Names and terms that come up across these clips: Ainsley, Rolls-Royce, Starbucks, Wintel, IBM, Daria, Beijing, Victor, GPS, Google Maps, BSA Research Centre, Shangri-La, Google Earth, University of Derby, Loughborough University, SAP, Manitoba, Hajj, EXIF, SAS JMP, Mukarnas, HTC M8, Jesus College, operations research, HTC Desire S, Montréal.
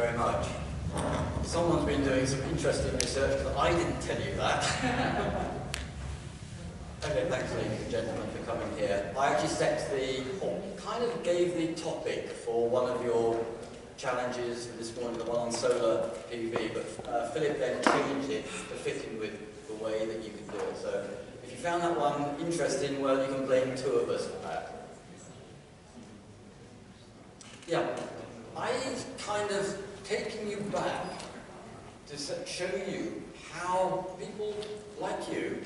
very much. Someone's been doing some interesting research, but I didn't tell you that. Okay, thanks, ladies and gentlemen, for coming here. I actually set the, or kind of gave the topic for one of your challenges this morning, the one on solar PV, but Philip then changed it to fit in with the way that you can do it. So if you found that one interesting, well, you can blame two of us for that. Yeah, I've kind of taken you back to show you how people like you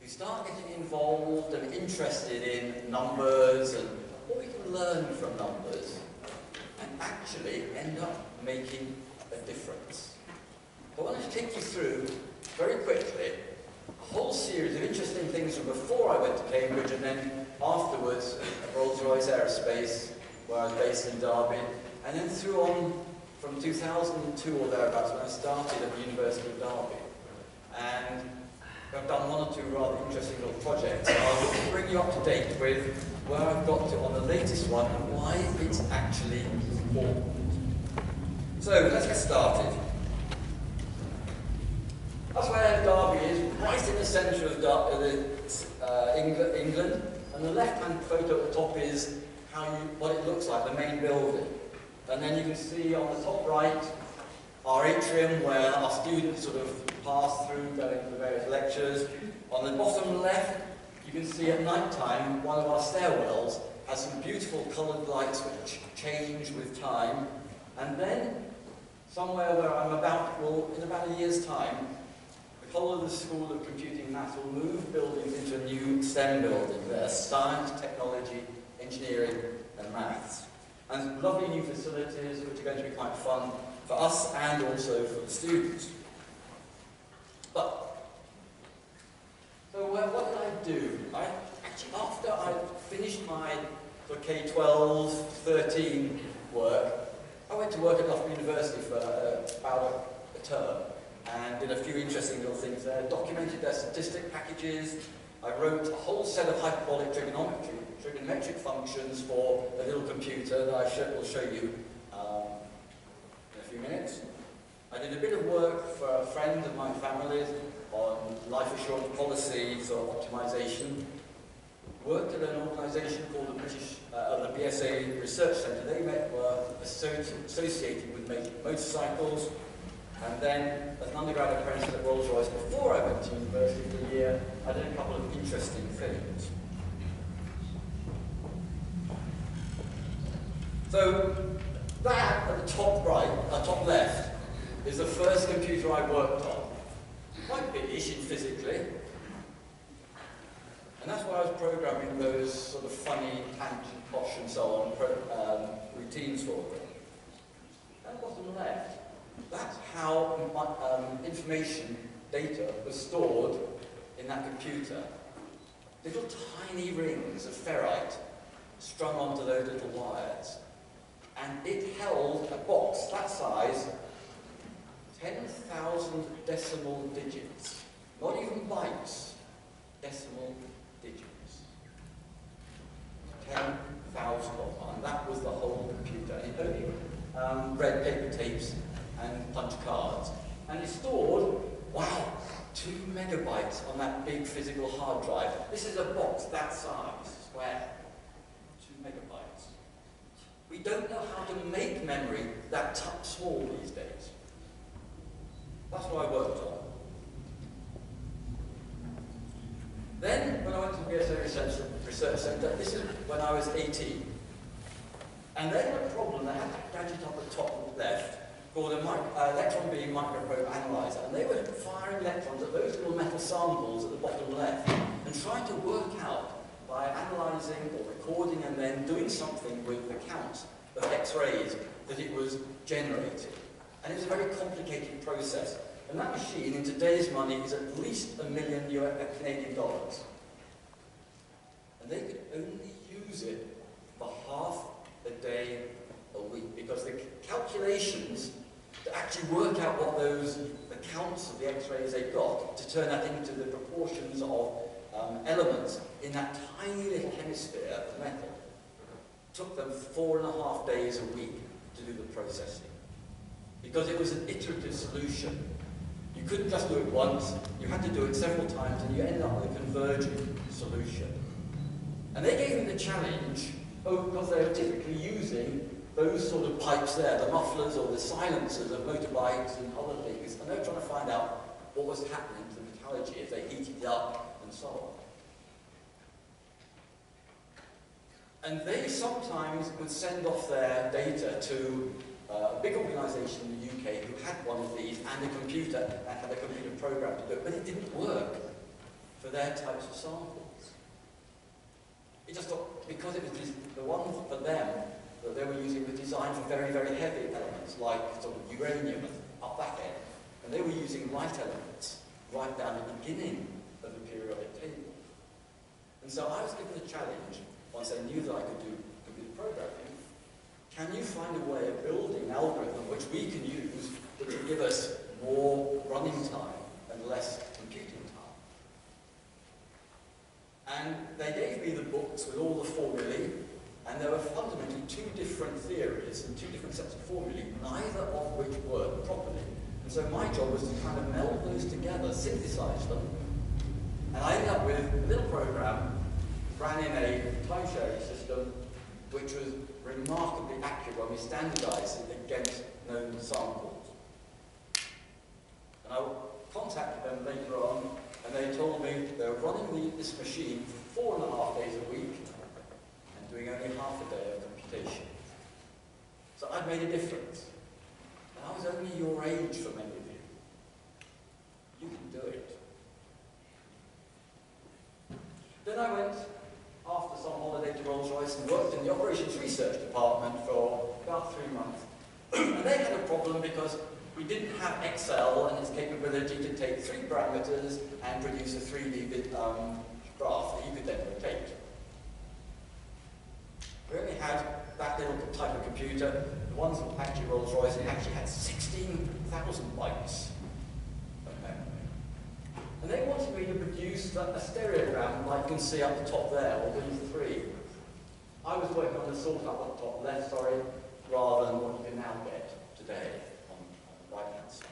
who start getting involved and interested in numbers and what we can learn from numbers and actually end up making a difference. I wanted to take you through, very quickly, a whole series of interesting things from before I went to Cambridge and then afterwards at Rolls-Royce Aerospace, where I was based in Derby, and then through on from 2002 or thereabouts when I started at the University of Derby. And I've done one or two rather interesting little projects. So I'll bring you up to date with where I've got to on the latest one and why it's actually important. So let's get started. That's where Derby is, right in the centre of England. And the left-hand photo at the top is how you, what it looks like, the main building. And then you can see on the top right our atrium where our students sort of pass through going to the various lectures. On the bottom left, you can see at night time one of our stairwells has some beautiful coloured lights which change with time. And then, somewhere where I'm about, well, in about a year's time, the whole of the School of Computing Maths will move buildings into a new STEM building. There's science, technology, engineering, and maths. And lovely new facilities which are going to be quite fun for us and also for the students. But, so what did I do? I actually, after I finished my K-12, 13 work, I went to work at Loughborough University for about a term and did a few interesting little things there, documented their statistic packages. I wrote a whole set of hyperbolic trigonometric functions for a little computer that I will show you in a few minutes. I did a bit of work for a friend of my family's on life assurance policies or optimization. Worked at an organisation called the BSA Research Centre. They were associated with making motorcycles. And then, as an undergrad apprentice at Rolls-Royce, before I went to university for a year, I did a couple of interesting things. So, that at the top right, top left, is the first computer I worked on. Quite big-ish physically. And that's why I was programming those sort of funny tangent, posh and so on routines for them. And bottom left, that's how information, data, was stored in that computer. Little tiny rings of ferrite strung onto those little wires. And it held a box that size, 10,000 decimal digits. Not even bytes, decimal digits. 10,000 of them, and that was the whole computer. It only read paper tapes and punch cards. And it stored, wow, 2 megabytes on that big physical hard drive. This is a box that size, square, 2 megabytes. We don't know how to make memory that small these days. That's what I worked on. Then, when I went to the BSA Research Centre, this is when I was 18. And they had a problem, they had a gadget up the top left called an electron beam microprobe analyzer. And they were firing electrons at those little metal samples at the bottom left and trying to work out by analysing or recording and then doing something with the counts of X-rays that it was generating. And it was a very complicated process. And that machine, in today's money, is at least $1 million Canadian. And they could only use it for half a day a week, because the calculations to actually work out what those, the counts of the X-rays they got, to turn that into the proportions of elements in that tiny little hemisphere of metal, took them 4.5 days a week to do the processing. Because it was an iterative solution. You couldn't just do it once, you had to do it several times, and you ended up with a converging solution. And they gave me the challenge, because they were typically using those sort of pipes there, the mufflers or the silencers of motorbikes and other things, and they were trying to find out what was happening to the metallurgy if they heated it up and so on. And they sometimes would send off their data to a big organisation in the UK who had one of these and a computer that had a computer program to do it, but it didn't work for their types of samples. It just got, because it was the one for them that they were using was designed for very, very heavy elements like sort of uranium up that end, and they were using light elements right down at the beginning of the periodic table. And so I was given the challenge. Once I knew that I could do computer programming, can you find a way of building an algorithm which we can use that will give us more running time and less computing time? And they gave me the books with all the formulae, and there were fundamentally two different theories and two different sets of formulae, neither of which worked properly. And so my job was to kind of meld those together, synthesize them, and I ended up with a little program ran in a time-sharing system which was remarkably accurate when we standardized it against known samples. And I contacted them later on, and they told me they were running this machine 4.5 days a week and doing only half a day of computation. So I'd made a difference. And I was only your age for many of you. You can do it. Then I went after some holiday to Rolls-Royce and worked in the operations research department for about 3 months. And they had a problem because we didn't have Excel and its capability to take 3 parameters and produce a 3D graph that you could then rotate. We only had that little type of computer. The ones that actually Rolls-Royce, it actually had 16,000 bytes. And they wanted me to produce a stereogram like you can see up the top there, or these three. I was working on the sort up on the top left, sorry, rather than what you can now get today on the right-hand side.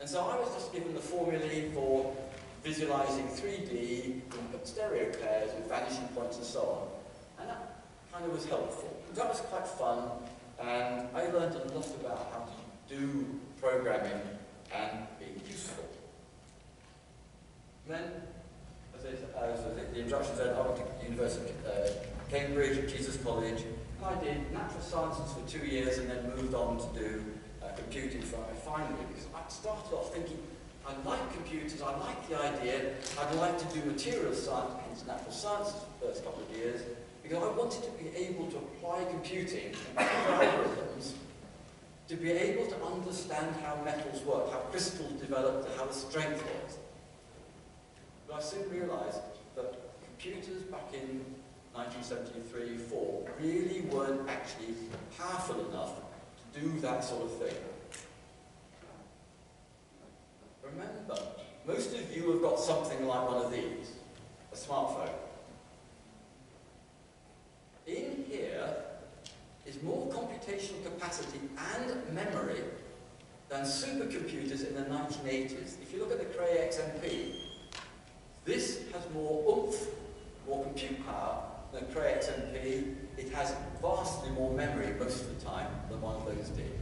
And so I was just given the formulae for visualizing 3D, stereo pairs with vanishing points and so on. And that kind of was helpful. That was quite fun, and I learned a lot about how to do programming and being useful. Then, as the introduction said, I went to University of Cambridge, Jesus College, and I did natural sciences for 2 years and then moved on to do computing finally, because I started off thinking, I like computers, I like the idea, I'd like to do material science, hence natural sciences for the first couple of years, because I wanted to be able to apply computing and algorithms to be able to understand how metals work, how crystals developed, how the strength works. But I soon realised that computers back in 1973-4 really weren't actually powerful enough to do that sort of thing. Remember, most of you have got something like one of these, a smartphone. In here is more computational capacity and memory than supercomputers in the 1980s. If you look at the Cray XMP, this has more oomph, more compute power than Cray XMP. It has vastly more memory most of the time than one of those did.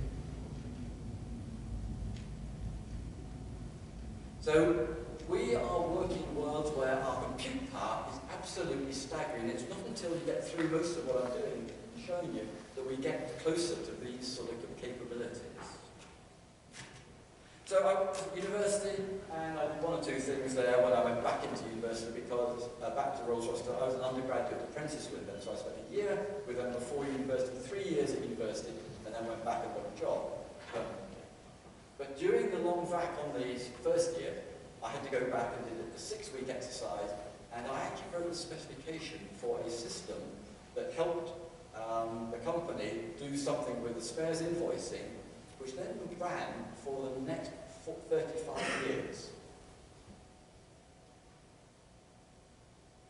So we are working in worlds where our compute power is absolutely staggering. It's not until you get through most of what I'm doing and showing you that we get closer to these sort of capabilities. So I went to university, and I did one or two things there when I went back into university, because back to Rolls-Royce, I was an undergraduate apprentice with them, so I spent a year with them before university, 3 years at university, and then went back and got a job. But during the long vac on the first year, I had to go back and did a 6-week exercise, and I actually wrote a specification for a system that helped the company do something with the spares invoicing, which then ran for the next 35 years.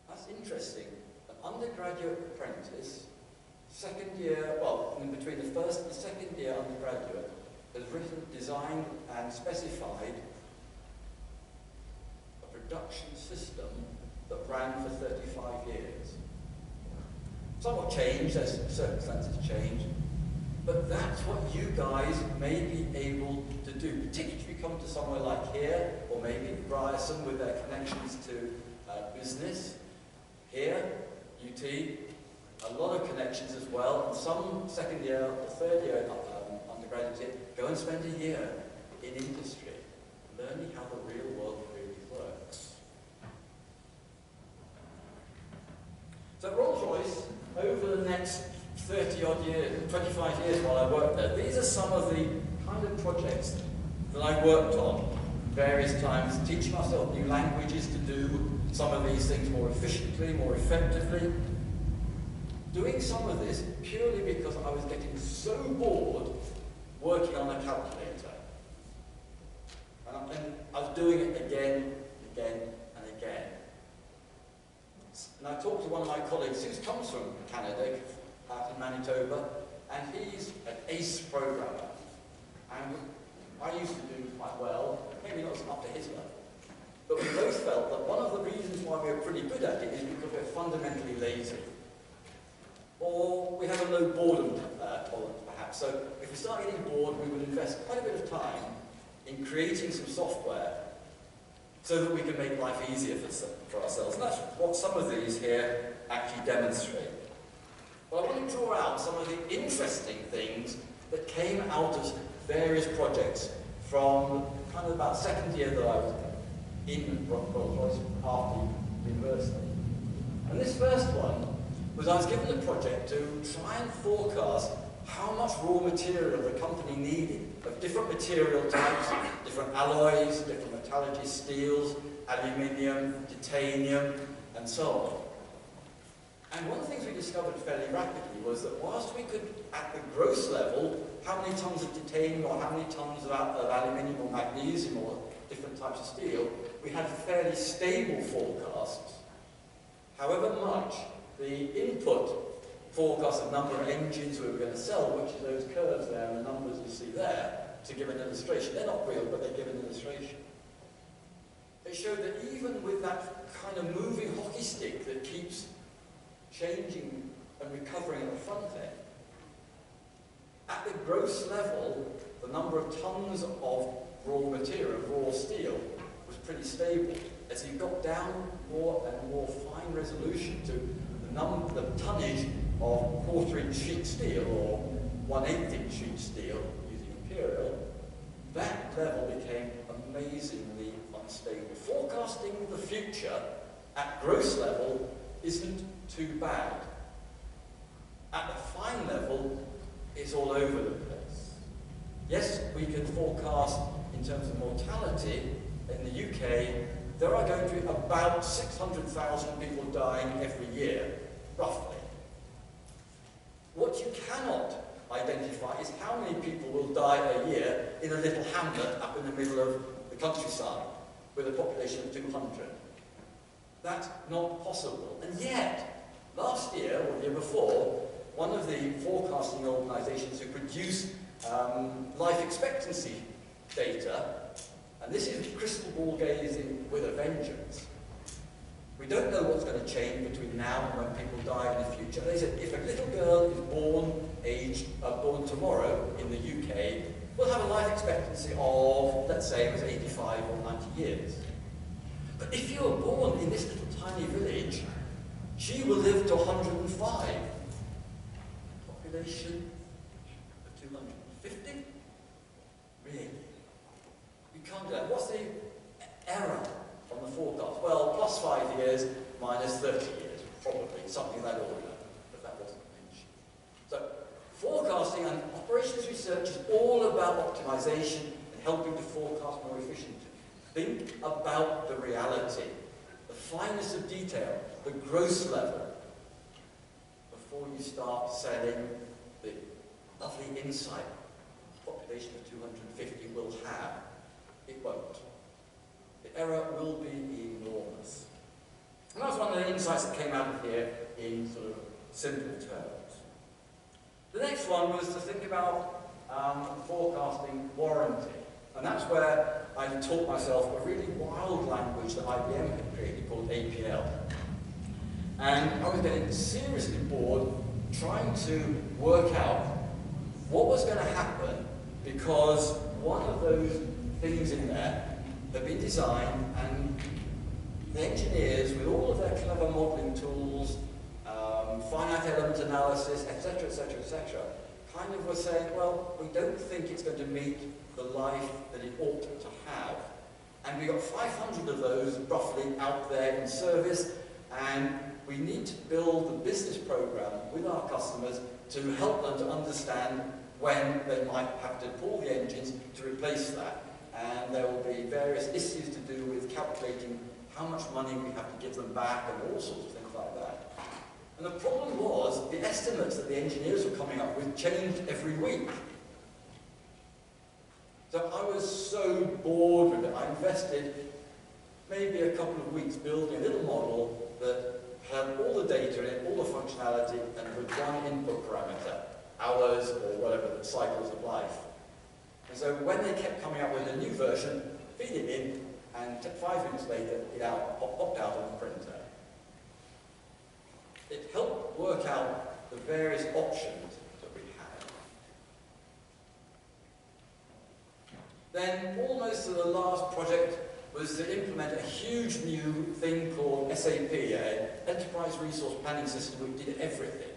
That's interesting. An undergraduate apprentice second year, well, in between the first and the second year undergraduate, has written, designed and specified a production system that ran for 35 years. Somewhat changed, as circumstances change, but that's what you guys may be able to do, particularly if you come to somewhere like here, or maybe Ryerson with their connections to business. Here, UT, a lot of connections as well, and some second year or third year undergraduates here, go and spend a year in industry, learning how the real world really works. So Rolls-Royce, over the next 30 odd years, 25 years while I worked there, these are some of the kind of projects that I worked on various times, teaching myself new languages to do some of these things more efficiently, more effectively. Doing some of this purely because I was getting so bored working on a calculator. And I was doing it again, again, and again. And I talked to one of my colleagues who comes from Canada, out in Manitoba, and he's an ace programmer. And I used to do quite well, maybe not up to his level. But we both felt that one of the reasons why we're pretty good at it is because we're fundamentally lazy. Or we have a low boredom tolerance, perhaps. So if we start getting bored, we would invest quite a bit of time in creating some software so that we can make life easier for ourselves. And that's what some of these here actually demonstrate. But I want to draw out some of the interesting things that came out of various projects from kind of about second year that I was in Rolls-Royce after university. And this first one was I was given a project to try and forecast how much raw material the company needed of different material types, different alloys, different metallurgy, steels, aluminium, titanium, and so on. And one of the things we discovered fairly rapidly was that whilst we could, at the gross level, how many tons of titanium or how many tons of aluminium or magnesium or different types of steel, we had fairly stable forecasts. However much the input forecast of number of engines we were going to sell, which is those curves there and the numbers you see there, to give an illustration. They're not real, but they give an illustration. They showed that even with that kind of moving hockey stick that keeps changing and recovering at the front end, at the gross level, the number of tons of raw material, raw steel, was pretty stable. As you got down more and more fine resolution to the tonnage of quarter-inch sheet steel or 1/8-inch sheet steel, using imperial, that level became amazingly unstable. Forecasting the future at gross level isn't too bad. At the fine level, it's all over the place. Yes, we can forecast in terms of mortality. In the UK, there are going to be about 600,000 people dying every year, roughly. What you cannot identify is how many people will die a year in a little hamlet up in the middle of the countryside with a population of 200. That's not possible. And yet, last year, or the year before, one of the forecasting organisations who produce life expectancy data, and this is crystal ball gazing with a vengeance. We don't know what's going to change between now and when people die in the future. They said if a little girl is born tomorrow in the UK, we'll have a life expectancy of, let's say, it was 85 or 90 years. But if you were born in this little tiny village, she will live to 105. Population of 250? Really? You can't do that. What's the error on the forecast? Well, plus 5 years, minus 30 years, probably. Something of that order, but that wasn't mentioned. So, forecasting and operations research is all about optimization and helping to forecast more efficiently. Think about the reality, the fineness of detail, the gross level, before you start selling the lovely insight the population of 250 will have. It won't. The error will be enormous. And that's one of the insights that came out of here in sort of simple terms. The next one was to think about forecasting warranty. And that's where I taught myself a really wild language that IBM had created called APL. And I was getting seriously bored trying to work out what was going to happen because one of those things in there had been designed and the engineers, with all of their clever modeling tools, finite element analysis, etc., etc., etc., kind of were saying, well, we don't think it's going to meet the life that it ought to have. And we got 500 of those roughly out there in service, and we need to build the business program with our customers to help them to understand when they might have to pull the engines to replace that. And there will be various issues to do with calculating how much money we have to give them back and all sorts of things like that. And the problem was the estimates that the engineers were coming up with changed every week. So I was so bored with it. I invested maybe a couple of weeks building a little model that had all the data in it, all the functionality, and with one input parameter, hours or whatever, the cycles of life. And so when they kept coming up with a new version, feed it in, and 5 minutes later, it popped out on the printer. It helped work out the various options that we had. Then, almost to the last project, was to implement a huge new thing called SAP, an Enterprise Resource Planning System, which did everything.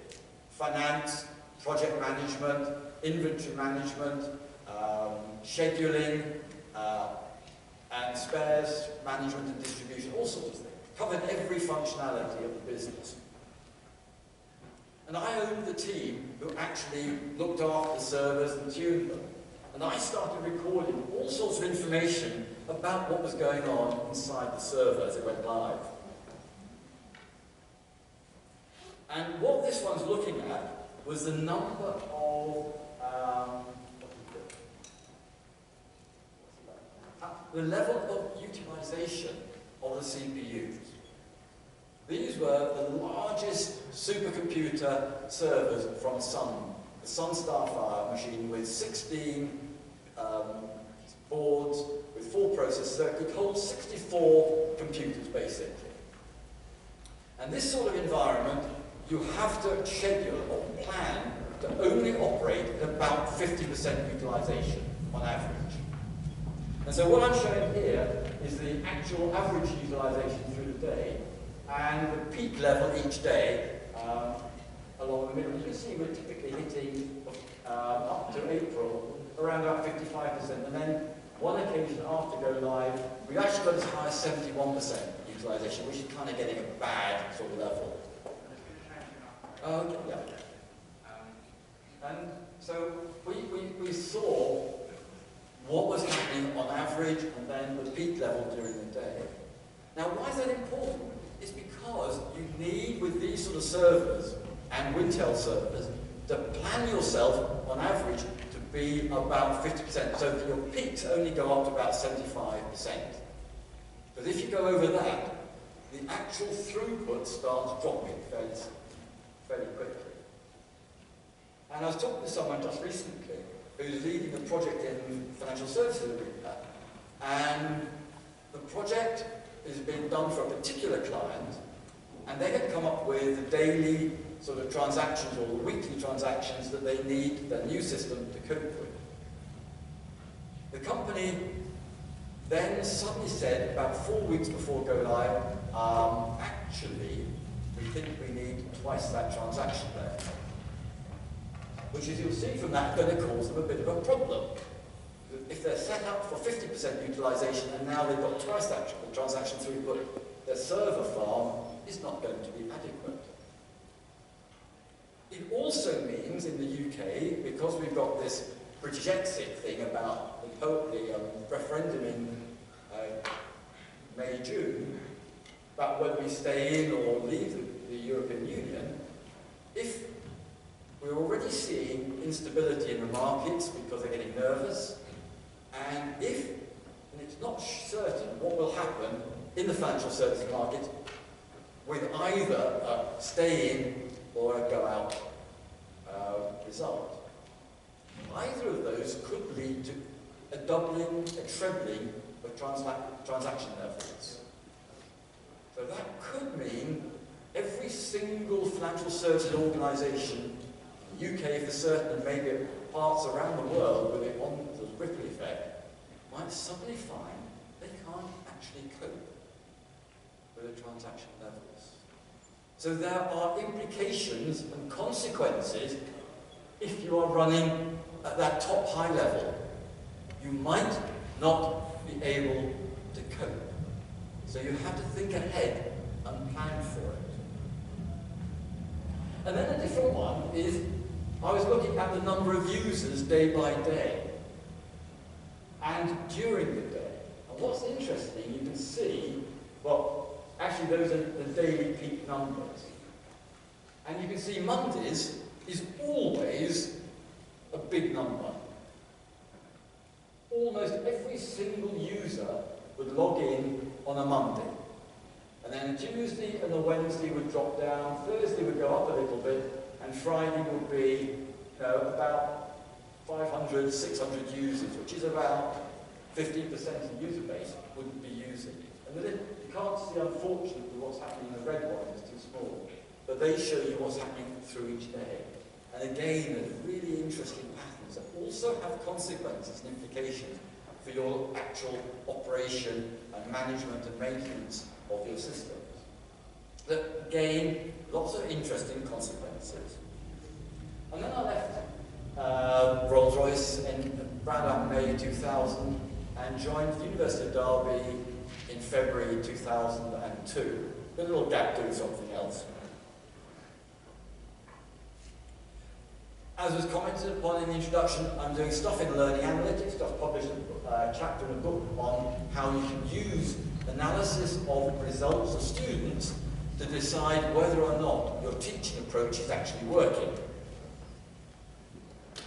Finance, project management, inventory management, scheduling, and spares, management and distribution, all sorts of things. Covered every functionality of the business. And I owned the team who actually looked after the servers and tuned them. And I started recording all sorts of information about what was going on inside the server as it went live. And what this one's looking at was the number of the level of utilization of the CPUs. These were the largest supercomputer servers from Sun, the Sun Starfire machine with 16 boards with 4 processors that could hold 64 computers basically. And this sort of environment, you have to schedule or plan to only operate at about 50% utilization on average. And so what I'm showing here is the actual average utilization through the day and the peak level each day along the middle. You can see we're typically hitting up to April around about 55%, and then one occasion after go live, we've actually got as high as 71% utilization, which is kind of getting a bad sort of level. Okay, yeah. And so we saw what was happening on average and then the peak level during the day. Now, why is that important? It's because you need, with these sort of servers and Wintel servers, to plan yourself on average to be about 50%, so that your peaks only go up to about 75%. But if you go over that, the actual throughput starts dropping fairly quickly. And I was talking to someone just recently who's leading a project in financial services, and the project is being done for a particular client, and they had come up with the daily sort of transactions or the weekly transactions that they need their new system to cope with. The company then suddenly said about 4 weeks before go live, actually, we think we need twice that transaction there. Which, as you'll see from that, is going to cause them a bit of a problem. If they're set up for 50% utilization and now they've got twice that transaction throughput, their server farm is not going to be adequate. It also means in the UK, because we've got this British exit thing about the referendum in May, June, about whether we stay in or leave the European Union, if we're already seeing instability in the markets because they're getting nervous, and it's not certain what will happen in the financial services market with either a stay in or a go out result. doubling, a trebling of transaction levels. So that could mean every single financial services organisation in the UK for certain, and maybe parts around the world with it on the ripple effect, might suddenly find they can't actually cope with the transaction levels. So there are implications and consequences if you are running at that top high level. You might not be able to cope. So you have to think ahead and plan for it. And then a different one is, I was looking at the number of users day by day and during the day. And what's interesting, you can see, well, actually those are the daily peak numbers. And you can see Mondays is always a big number. Almost every single user would log in on a Monday. And then a Tuesday and a Wednesday would drop down, Thursday would go up a little bit, and Friday would be, you know, about 500, 600 users, which is about 15% of the user base wouldn't be using it. And you can't see, unfortunately, what's happening in the red one, it's too small. But they show you what's happening through each day. And again, there's really interesting patterns that also have consequences and implications for your actual operation and management and maintenance of your systems. That, again, lots of interesting consequences. And then I left Rolls-Royce in around May 2000 and joined the University of Derby in February 2002. A little gap doing something else. As was commented upon in the introduction, I'm doing stuff in learning analytics. I've published a chapter in a book on how you can use analysis of results of students to decide whether or not your teaching approach is actually working.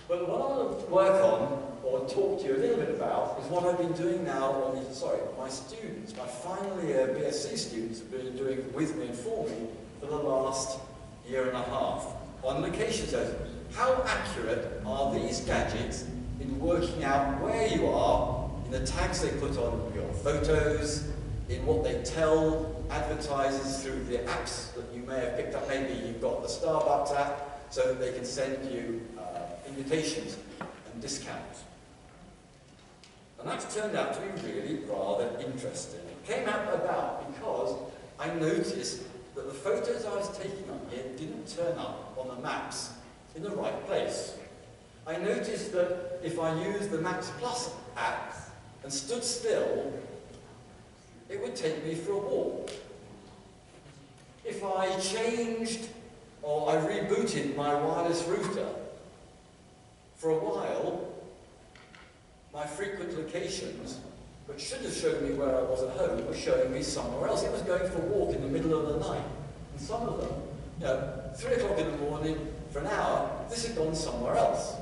But what I want to work on, or talk to you a little bit about, is what I've been doing now on the, my students, my final year BSc students have been doing with me and for me for the last year and a half. On location zones. How accurate are these gadgets in working out where you are, in the tags they put on your photos, in what they tell advertisers through the apps that you may have picked up? Maybe you've got the Starbucks app, so that they can send you invitations and discounts. And that's turned out to be really rather interesting. It came out about because I noticed that the photos I was taking on here didn't turn up on the maps in the right place. I noticed that if I used the Maps Plus app and stood still, it would take me for a walk. If I changed or I rebooted my wireless router, for a while, my frequent locations, which should have shown me where I was at home, were showing me somewhere else. It was going for a walk in the middle of the night. And some of them, you know, 3 o'clock in the morning, for an hour, this had gone somewhere else.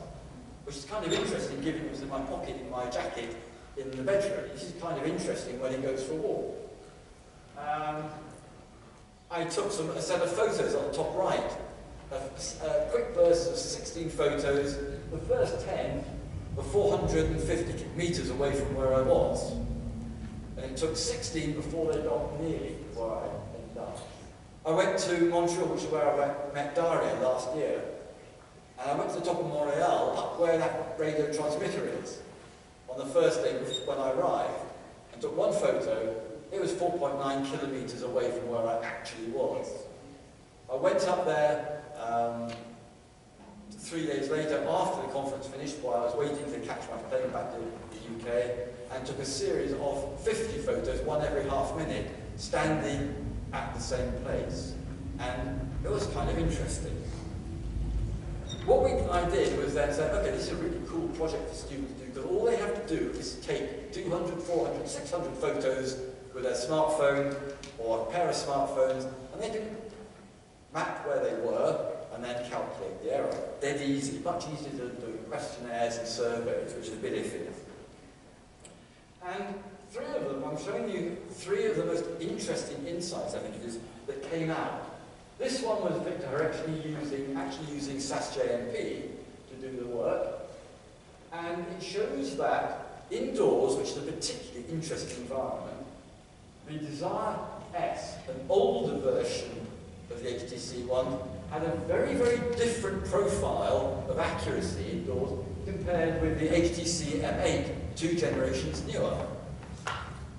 Which is kind of interesting, given it was in my pocket, in my jacket, in the bedroom. This is kind of interesting when it goes for a walk. I took a set of photos on the top right. A quick burst of 16 photos. The first 10 were 450 metres away from where I was. And it took 16 before they got nearly where I ended up. I went to Montréal, which is where I met Daria last year. And I went to the top of Montréal, up where that radio transmitter is, on the first day when I arrived, and took one photo. It was 4.9 kilometres away from where I actually was. I went up there 3 days later, after the conference finished, while I was waiting to catch my plane back to the UK, and took a series of 50 photos, one every half minute, standing at the same place. And it was kind of interesting. What I did was then say, okay, this is a really cool project for students to do, because all they have to do is take 200, 400, 600 photos with their smartphone, or a pair of smartphones, and they can map where they were, and then calculate the error. Dead easy, much easier than doing questionnaires and surveys, which is a bit iffy. And three of them, I'm showing you three of the most interesting insights, I think it is, that came out. This one was Victor actually using SAS JMP to do the work. And it shows that indoors, which is a particularly interesting environment, the Desire S, an older version of the HTC one, had a very, very different profile of accuracy indoors compared with the HTC M8, two generations newer.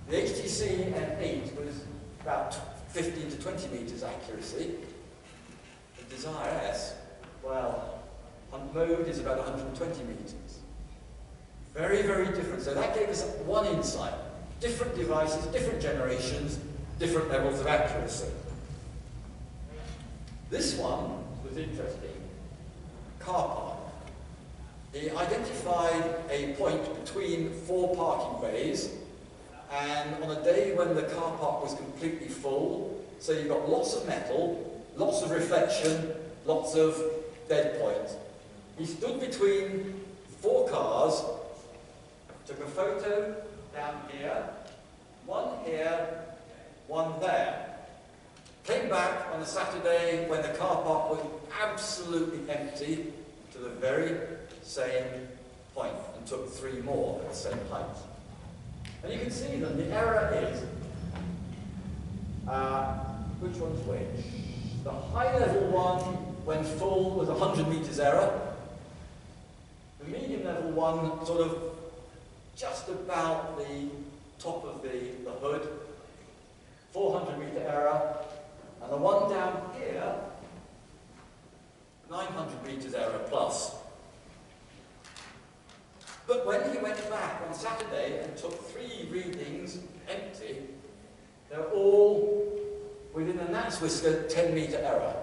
The HTC M8 was about 15 to 20 meters accuracy. The Desire S, well, on load is about 120 meters. Very, very different. So that gave us one insight. Different devices, different generations, different levels of accuracy. This one was interesting. Car park. He identified a point between four parking bays, and on a day when the car park was completely full, so you've got lots of metal, lots of reflection, lots of dead points. He stood between four cars, took a photo down here, one there. Came back on a Saturday when the car park was absolutely empty to the very same point and took three more at the same height. And you can see that the error is, which one's which? The high level one when full was 100 meters error. The medium level one sort of just about the top of the hood, 400 meter error, and the one down here, 900 meters error plus. But when he went back on Saturday and took three readings empty, they're all within a gnat's whisker 10 meter error.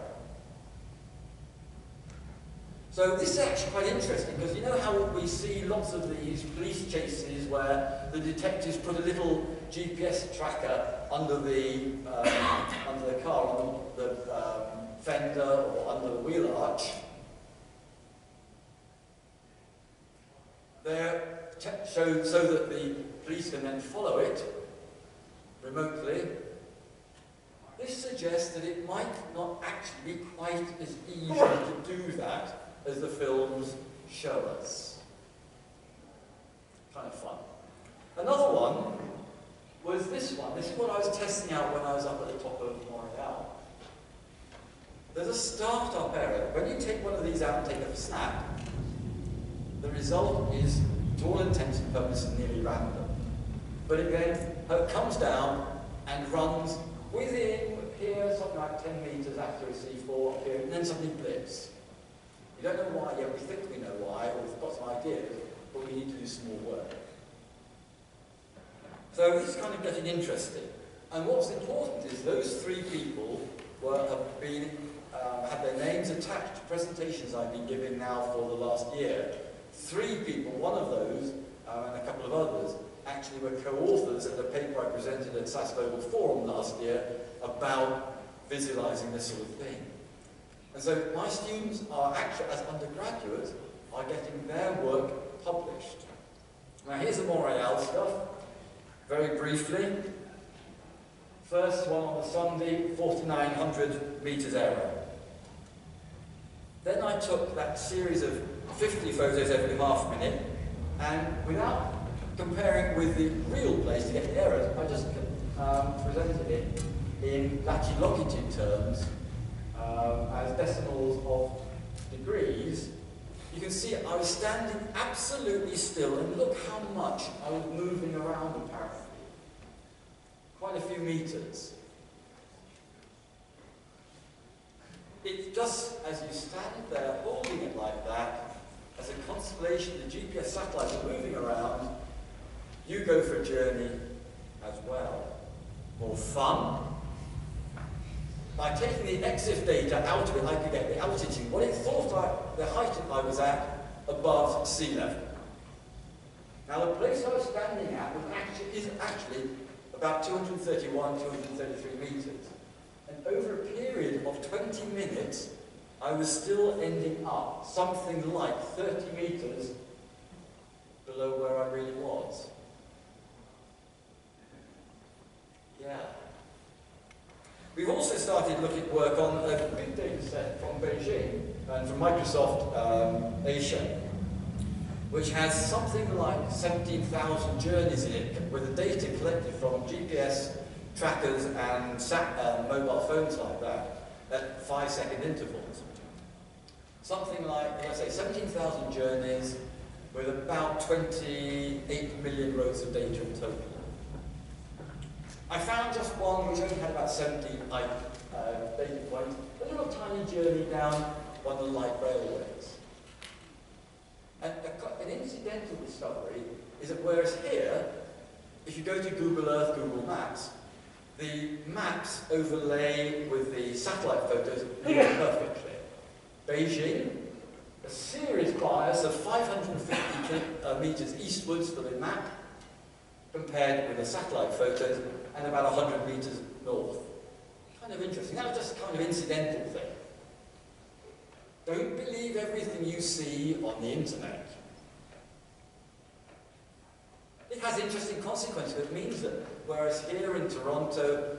So this is actually quite interesting, because you know how we see lots of these police chases where the detectives put a little GPS tracker under the car, on the fender or under the wheel arch. They're shown so that the police can then follow it remotely. This suggests that it might not actually be quite as easy to do that as the films show us. Kind of fun. Another one was this one. This is what I was testing out when I was up at the top of Montréal. There's a start-up error. When you take one of these out and take a snap, the result is, to all intents and purposes, nearly random. But again, it comes down and runs within, here, something like 10 meters accuracy for here, and then something blips. We don't know why yet, we think we know why, or we've got some ideas, but we need to do some more work. So this is kind of getting interesting. And what's important is those three people have their names attached to presentations I've been giving now for the last year. Three people, one of those, and a couple of others, actually were co-authors at the paper I presented at SAS Global Forum last year about visualizing this sort of thing. And so my students are actually, as undergraduates, are getting their work published. Now here's the Montréal stuff, very briefly. First one on the Sunday, 4,900 meters error. Then I took that series of 50 photos every half minute, and without comparing with the real place to get the errors, I just presented it in Lati-Locketed terms, as decimals of degrees. You can see I was standing absolutely still, and look how much I was moving around apparently. Quite a few meters. It's just as you stand there holding it like that, as a constellation, the GPS satellites are moving around, you go for a journey as well. More fun. By taking the EXIF data out of it, I could get the altitude, what it thought the height I was at above sea level. Now the place I was standing at was actually, is actually about 231, 233 meters. And over a period of 20 minutes, I was still ending up something like 30 meters below where I really was. Yeah. We've also started looking at work on a big data set from Beijing and from Microsoft Asia. which has something like 17,000 journeys in it, with the data collected from GPS trackers and mobile phones like that at 5-second intervals. Something like, let's say, 17,000 journeys with about 28 million rows of data in total. I found just one which only had about 70 data points, a little tiny journey down one of the light railways. And an incidental discovery is that whereas here, if you go to Google Earth, Google Maps, the maps overlay with the satellite photos perfectly. Beijing, a serious bias of 550 meters eastwards for the map, compared with the satellite photos, and about 100 meters north. Kind of interesting. That was just a kind of incidental thing. Don't believe everything you see on the internet. It has interesting consequences. It means that whereas here in Toronto,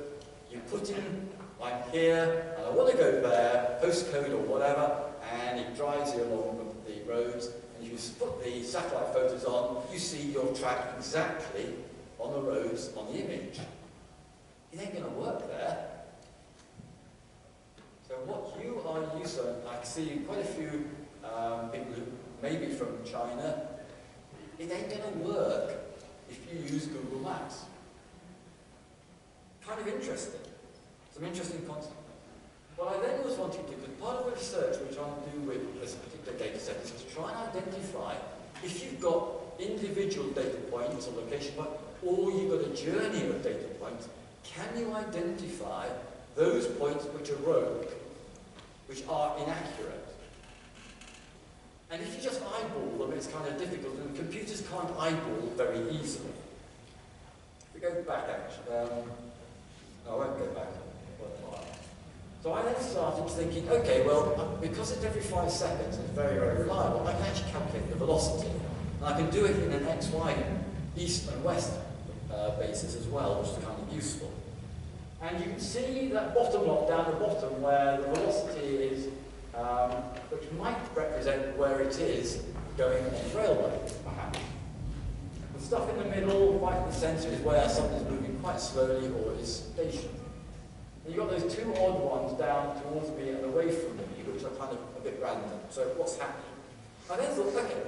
you put in, I'm here, and I want to go there, postcode or whatever, and it drives you along the roads, and you put the satellite photos on, you see your track exactly on the roads on the image. It ain't going to work there. So what you are using, I see quite a few people who maybe from China, it ain't going to work if you use Google Maps. Kind of interesting. Some interesting concept. What I then was wanting to do, because part of the research which I'll do with this particular data set is to try and identify if you've got individual data points or location points, or you've got a journey of data points, can you identify those points which are rogue, which are inaccurate? And if you just eyeball them, it's kind of difficult, and computers can't eyeball very easily. If we go back, actually, no, I won't go back. So I then started thinking, okay, well, because it's every 5 seconds, it's very, very reliable, I can actually calculate the velocity. And I can do it in an XY, east and west basis as well, which is kind of useful. And you can see that bottom lot down the bottom where the velocity is, which might represent where it is going on the railway, perhaps. The stuff in the middle, right in the centre, is where something's moving quite slowly or is stationary. You've got those two odd ones down towards me and away from me, which are kind of a bit random. So what's happening? I then thought, okay,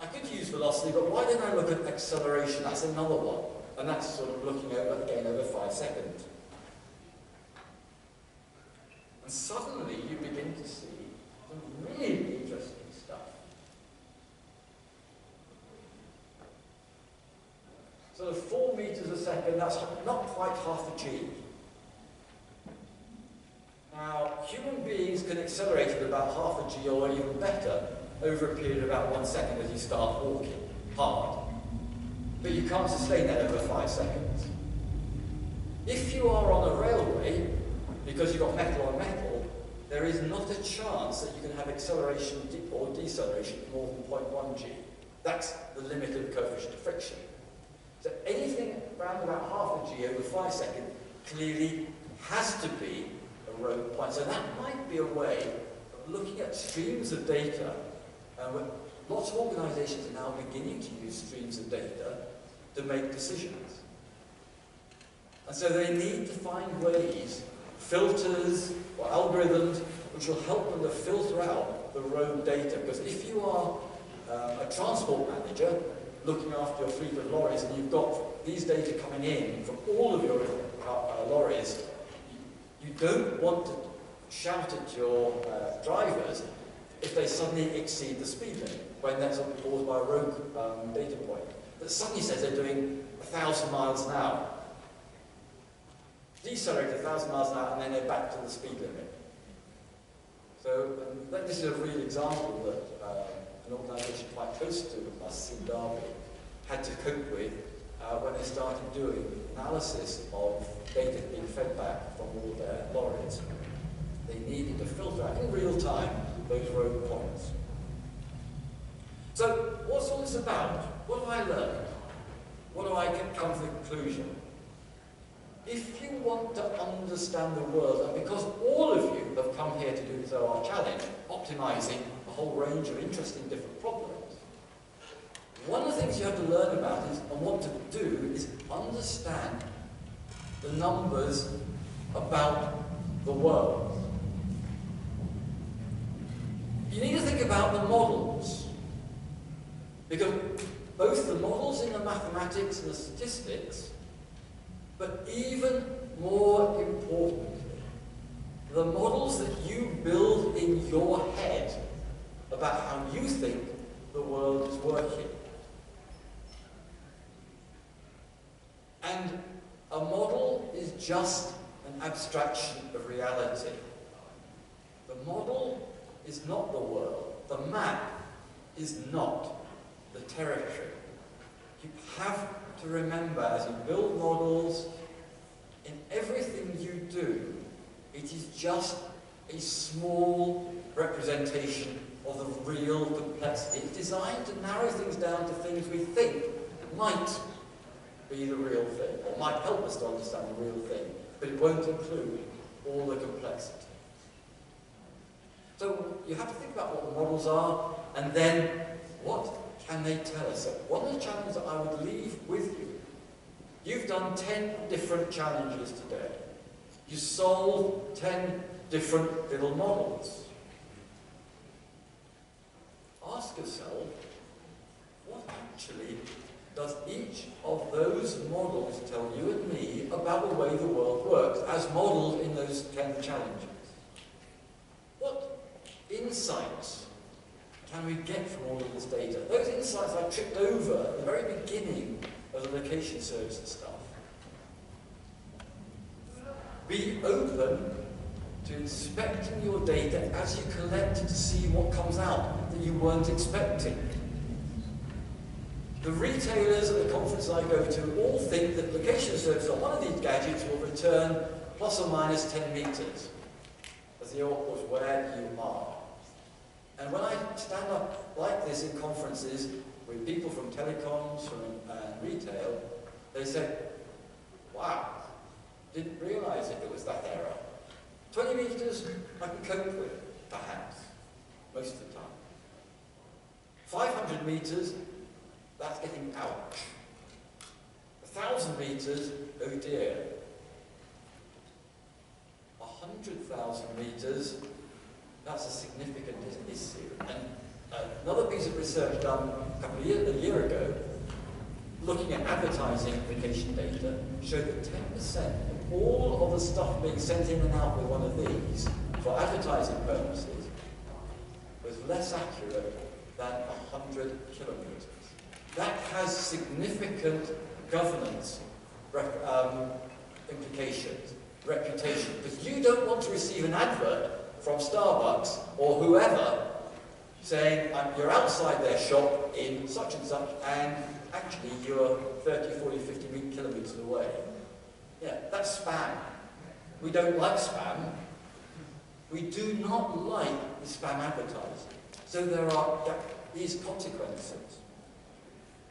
I could use velocity, but why don't I look at acceleration? That's another one. And that's sort of looking over, again, over 5 seconds. And suddenly you begin to see some really interesting stuff. So 4 meters a second, that's not quite half a G. Now, human beings can accelerate at about half a G or even better over a period of about 1 second as you start walking hard. But you can't sustain that over 5 seconds. If you are on a railway, because you've got metal on metal, there is not a chance that you can have acceleration or deceleration more than 0.1 G. That's the limit of coefficient of friction. So anything around about half a G over 5 seconds clearly has to be rogue point. So that might be a way of looking at streams of data. Lots of organisations are now beginning to use streams of data to make decisions. And so they need to find ways, filters or algorithms, which will help them to filter out the rogue data. Because if you are a transport manager looking after your fleet of lorries and you've got these data coming in from all of your lorries, you don't want to shout at your drivers if they suddenly exceed the speed limit, when that's caused by a rogue data point that suddenly says they're doing 1,000 miles an hour. Decelerate 1,000 miles an hour and then they're back to the speed limit. So this is a real example that an organisation quite close to us in Derby had to cope with when they started doing analysis of data being fed back from all their lorries. They needed to filter out in real time those rogue points. So what's all this about? What have I learned? What do I come to the conclusion? If you want to understand the world, and because all of you have come here to do so our challenge, optimizing a whole range of interesting different problems, One of the things you have to learn about is, and what to do, is understand the numbers about the world. You need to think about the models, because both the models in the mathematics and the statistics, but even more importantly, the models that you build in your head about how you think the world is working. And a model is just an abstraction of reality. The model is not the world. The map is not the territory. You have to remember, as you build models, in everything you do, it is just a small representation of the real complexity. It's designed to narrow things down to things we think might be the real thing, or might help us to understand the real thing, but it won't include all the complexity. So you have to think about what the models are, and then what can they tell us? So one of the challenges that I would leave with you, you've done 10 different challenges today. You solved 10 different little models. Ask yourself, what actually does each of those models tell you and me about the way the world works, as modeled in those 10 challenges? What insights can we get from all of this data? Those insights I tripped over at the very beginning of the location service and stuff. Be open to inspecting your data as you collect to see what comes out that you weren't expecting. The retailers at the conference I go to all think that location service on one of these gadgets will return plus or minus 10 meters as the output of where you are. And when I stand up like this in conferences with people from telecoms, from retail, they say, wow, didn't realize it was that error. 20 meters I can cope with, perhaps, most of the time. 500 meters, that's getting ouch. 1,000 meters, oh dear. 100,000 meters, that's a significant issue. And another piece of research done a year ago, looking at advertising application data, showed that 10% of all of the stuff being sent in and out with one of these for advertising purposes was less accurate than 100 kilometers. That has significant governance implications, reputation, because you don't want to receive an advert from Starbucks or whoever saying you're outside their shop in such and such, and actually you're 30, 40, 50 kilometers away. Yeah, that's spam. We don't like spam. We do not like the spam advertising. So there are these consequences.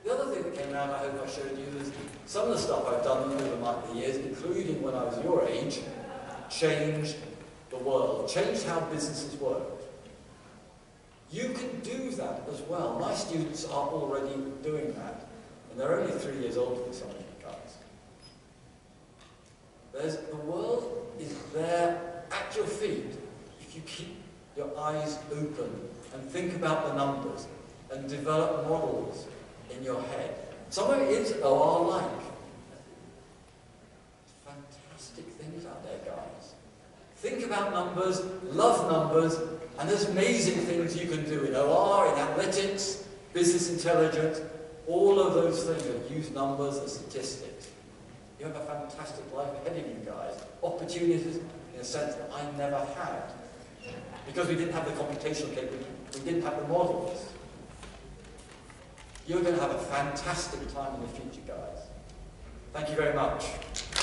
The other thing that came out, I hope I showed you, is some of the stuff I've done over the years, including when I was your age, changed the world, changed how businesses work. You can do that as well. My students are already doing that, and they're only 3 years older than some of you guys. The world is there at your feet if you keep your eyes open and think about the numbers and develop models in your head. Some of it is OR-like. Fantastic things out there, guys. Think about numbers, love numbers, and there's amazing things you can do in OR, in analytics, business intelligence, all of those things that use numbers and statistics. You have a fantastic life ahead of you guys. Opportunities in a sense that I never had, because we didn't have the computational capability, we didn't have the models. You're going to have a fantastic time in the future, guys. Thank you very much.